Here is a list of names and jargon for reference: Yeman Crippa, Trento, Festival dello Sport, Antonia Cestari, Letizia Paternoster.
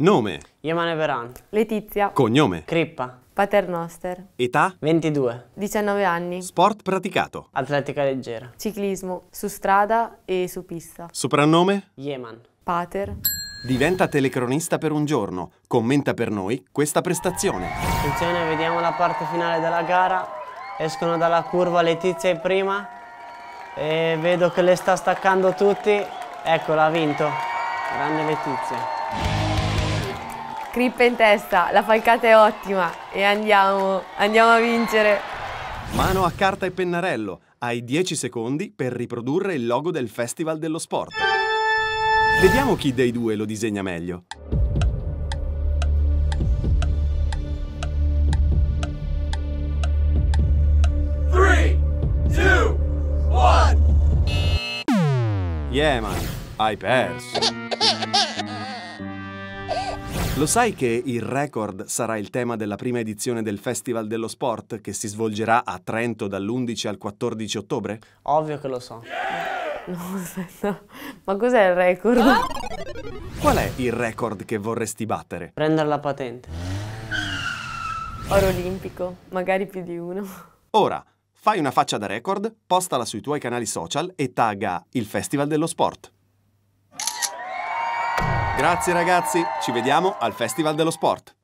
Nome: Yeman Crippa. Letizia. Cognome: Crippa. Paternoster. Età: 22. 19 anni. Sport praticato: atletica leggera. Ciclismo, su strada e su pista. Soprannome: Yeman. Pater. Diventa telecronista per un giorno. Commenta per noi questa prestazione. Attenzione, vediamo la parte finale della gara. Escono dalla curva Letizia in prima e vedo che le sta staccando tutti. Eccola, ha vinto. Grande Letizia. Crippa in testa, la falcata è ottima e andiamo a vincere. Mano a carta e pennarello, hai 10 secondi per riprodurre il logo del Festival dello Sport. Vediamo chi dei due lo disegna meglio. Yeman, hai perso. Lo sai che il record sarà il tema della prima edizione del Festival dello Sport che si svolgerà a Trento dall'11 al 14 ottobre? Ovvio che lo so. No, aspetta. Ma cos'è il record? Qual è il record che vorresti battere? Prendere la patente. Oro olimpico, magari più di uno. Ora, fai una faccia da record, postala sui tuoi canali social e tagga il Festival dello Sport. Grazie ragazzi, ci vediamo al Festival dello Sport.